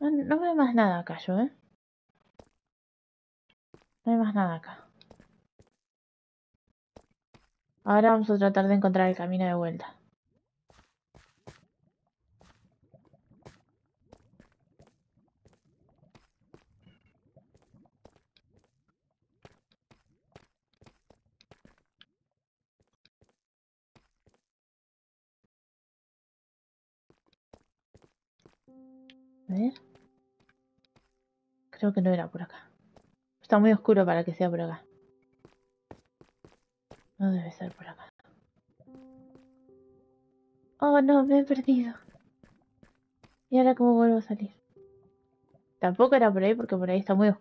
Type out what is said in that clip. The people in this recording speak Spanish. No veo más nada acá yo, ¿eh? No hay más nada acá. Ahora vamos a tratar de encontrar el camino de vuelta. A ver. Creo que no era por acá. Está muy oscuro para que sea por acá. No debe ser por acá. Oh no, me he perdido. ¿Y ahora cómo vuelvo a salir? Tampoco era por ahí porque por ahí está muy oscuro.